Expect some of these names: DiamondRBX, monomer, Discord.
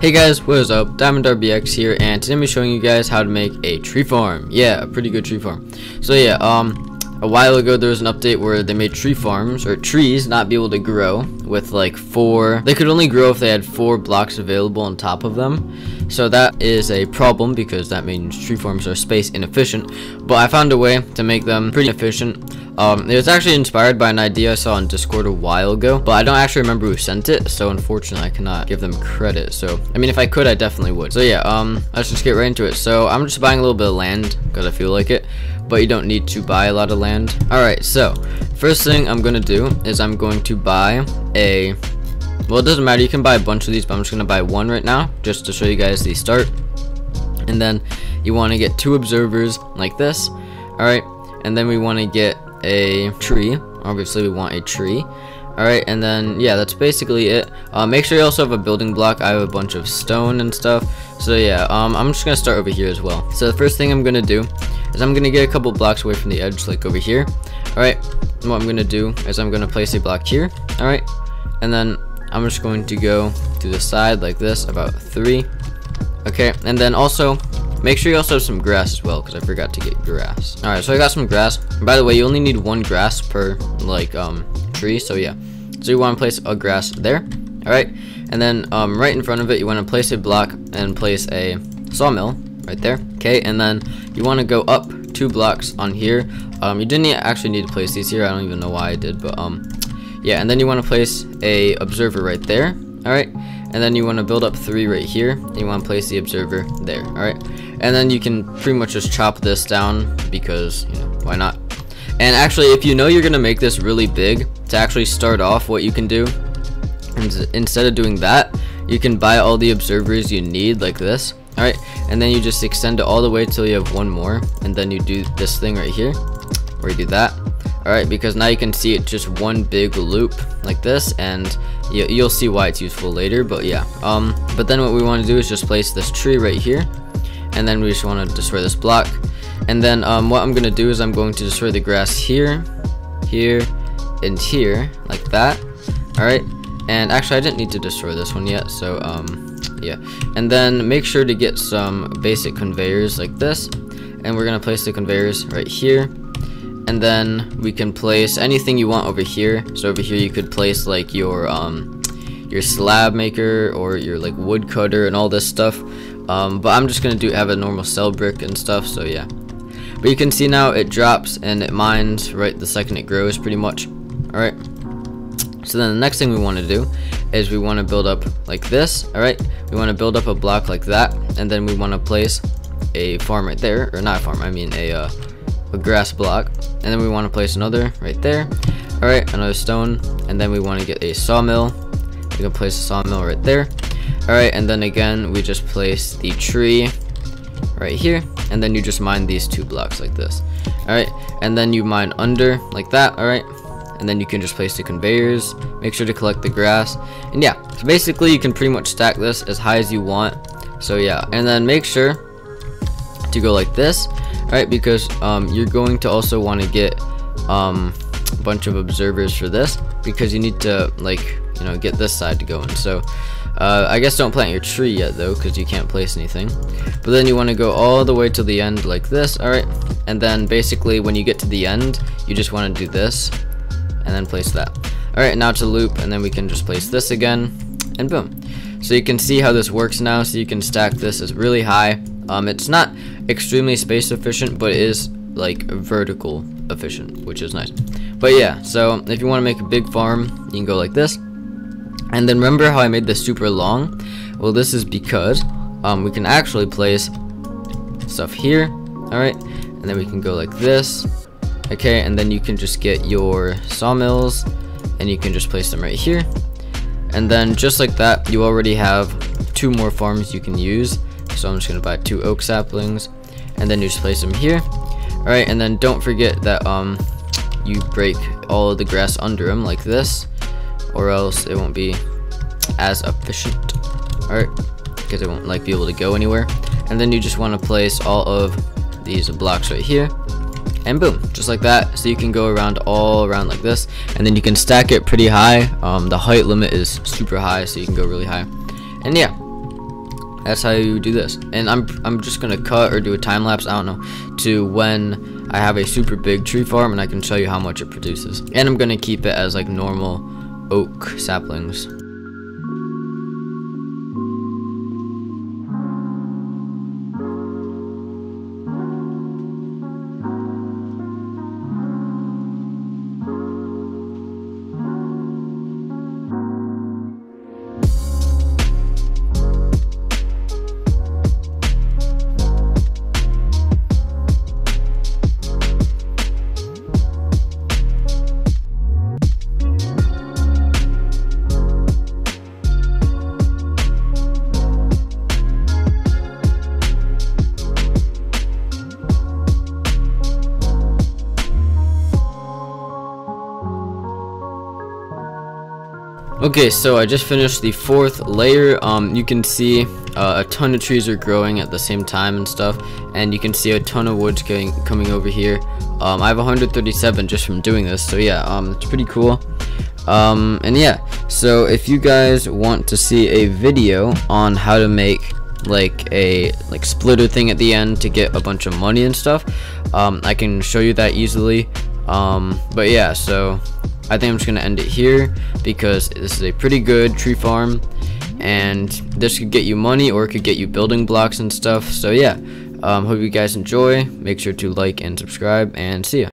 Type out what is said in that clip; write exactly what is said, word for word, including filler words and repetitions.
Hey guys, what is up? DiamondRBX here, and today I'm showing you guys how to make a tree farm. Yeah, a pretty good tree farm. So yeah, um, a while ago there was an update where they made tree farms, or trees, not be able to grow with like four. They could only grow if they had four blocks available on top of them. So that is a problem because that means tree farms are space inefficient. But I found a way to make them pretty efficient. Um, it was actually inspired by an idea I saw on Discord a while ago, but I don't actually remember who sent it, so unfortunately I cannot give them credit. So, I mean, if I could, I definitely would. So yeah, um, let's just get right into it. So I'm just buying a little bit of land because I feel like it, but you don't need to buy a lot of land. All right, so first thing I'm gonna do is I'm going to buy a, well, it doesn't matter. You can buy a bunch of these, but I'm just gonna buy one right now just to show you guys the start. And then you wanna get two observers like this. All right, and then we wanna get a tree. Obviously we want a tree. All right, and then yeah, that's basically it. Uh, make sure you also have a building block. I have a bunch of stone and stuff. So yeah, um, I'm just gonna start over here as well. So the first thing I'm gonna do is I'm gonna get a couple blocks away from the edge, like over here. All right, and what I'm gonna do is I'm gonna place a block here. All right, and then I'm just going to go to the side like this, about three. Okay, and then also make sure you also have some grass as well, because I forgot to get grass. All right, so I got some grass. By the way, you only need one grass per like um tree. So yeah, so you want to place a grass there. All right, and then um right in front of it, you want to place a block and place a sawmill right there. Okay, and then you want to go up two blocks on here. Um, you didn't actually need to place these here. I don't even know why I did, but um, yeah. And then you want to place a observer right there. All right. And then you want to build up three right here, and you want to place the observer there. All right, and then you can pretty much just chop this down because, you know, why not? And actually, if you know you're gonna make this really big, to actually start off, what you can do is instead of doing that, you can buy all the observers you need like this. All right, and then you just extend it all the way till you have one more, and then you do this thing right here where you do that. All right, because now you can see it's just one big loop like this, and you, you'll see why it's useful later. But yeah, um, but then what we want to do is just place this tree right here, and then we just want to destroy this block. And then um, what I'm gonna do is I'm going to destroy the grass here, here, and here like that. All right, and actually I didn't need to destroy this one yet, so um, yeah. And then make sure to get some basic conveyors like this, and we're gonna place the conveyors right here. And then we can place anything you want over here. So over here you could place like your um, your slab maker or your like wood cutter and all this stuff. Um, but I'm just gonna do have a normal cell brick and stuff. So yeah. But you can see now it drops and it mines right the second it grows, pretty much. All right. So then the next thing we want to do is we want to build up like this. All right. We want to build up a block like that, and then we want to place a farm right there, or not a farm. I mean a uh, a grass block. And then we want to place another right there. All right, another stone, and then we want to get a sawmill. We can place a sawmill right there. All right, and then again we just place the tree right here, and then you just mine these two blocks like this. All right, and then you mine under like that. All right, and then you can just place the conveyors. Make sure to collect the grass, and yeah, so basically you can pretty much stack this as high as you want. So yeah, and then make sure to go like this. All right, because um, you're going to also want to get um, a bunch of observers for this, because you need to, like, you know, get this side to go in. So uh, I guess don't plant your tree yet though, because you can't place anything. But then you want to go all the way to the end like this. All right, and then basically when you get to the end, you just want to do this and then place that. All right, now to loop, and then we can just place this again, and boom. So you can see how this works now. So you can stack this as really high. Um, it's not extremely space efficient, but it is like vertical efficient, which is nice. But yeah, so if you want to make a big farm, you can go like this. And then remember how I made this super long? Well, this is because um, we can actually place stuff here. All right, and then we can go like this. Okay, and then you can just get your sawmills, and you can just place them right here. And then just like that, you already have two more farms you can use. So I'm just gonna buy two oak saplings, and then you just place them here. All right, and then don't forget that um you break all of the grass under them like this, or else it won't be as efficient. All right, because it won't like be able to go anywhere. And then you just want to place all of these blocks right here, and boom, just like that. So you can go around all around like this, and then you can stack it pretty high. Um the height limit is super high, so you can go really high. And yeah, that's how you do this. And I'm, I'm just going to cut or do a time lapse, I don't know, to when I have a super big tree farm, and I can show you how much it produces. And I'm going to keep it as like normal oak saplings. Okay, so I just finished the fourth layer. Um, you can see uh, a ton of trees are growing at the same time and stuff, and you can see a ton of woods getting, coming over here. Um, I have one hundred thirty-seven just from doing this, so yeah, um, it's pretty cool. Um, and yeah, so if you guys want to see a video on how to make like a like splitter thing at the end to get a bunch of money and stuff, um, I can show you that easily. Um, but yeah, so I think I'm just going to end it here, because this is a pretty good tree farm, and this could get you money, or it could get you building blocks and stuff. So yeah, um, hope you guys enjoy. Make sure to like and subscribe, and see ya.